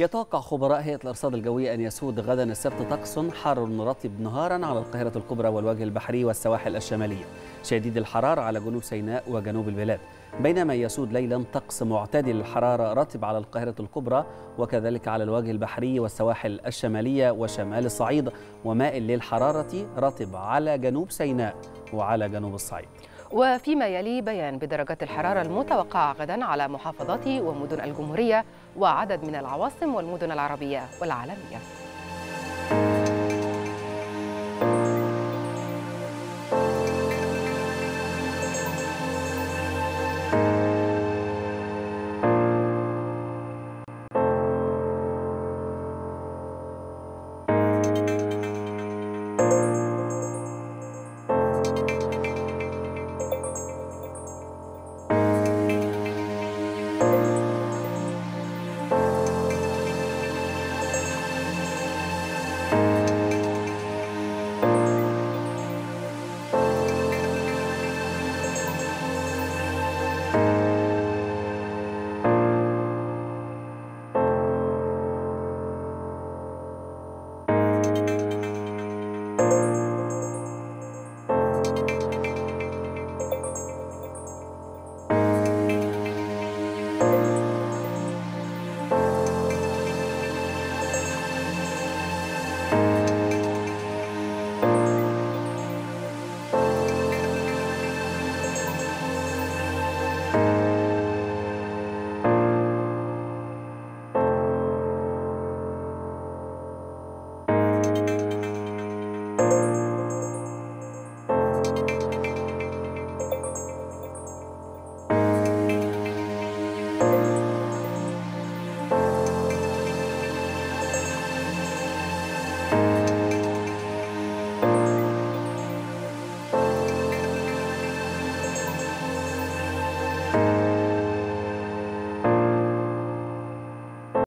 يتوقع خبراء هيئة الأرصاد الجوية أن يسود غدا السبت طقس حار مرطب نهارا على القاهرة الكبرى والوجه البحري والسواحل الشمالية، شديد الحرارة على جنوب سيناء وجنوب البلاد، بينما يسود ليلا طقس معتدل الحرارة رطب على القاهرة الكبرى وكذلك على الوجه البحري والسواحل الشمالية وشمال الصعيد، ومائل للحرارة رطب على جنوب سيناء وعلى جنوب الصعيد. وفيما يلي بيان بدرجات الحرارة المتوقعة غدا على محافظات ومدن الجمهورية وعدد من العواصم والمدن العربية والعالمية.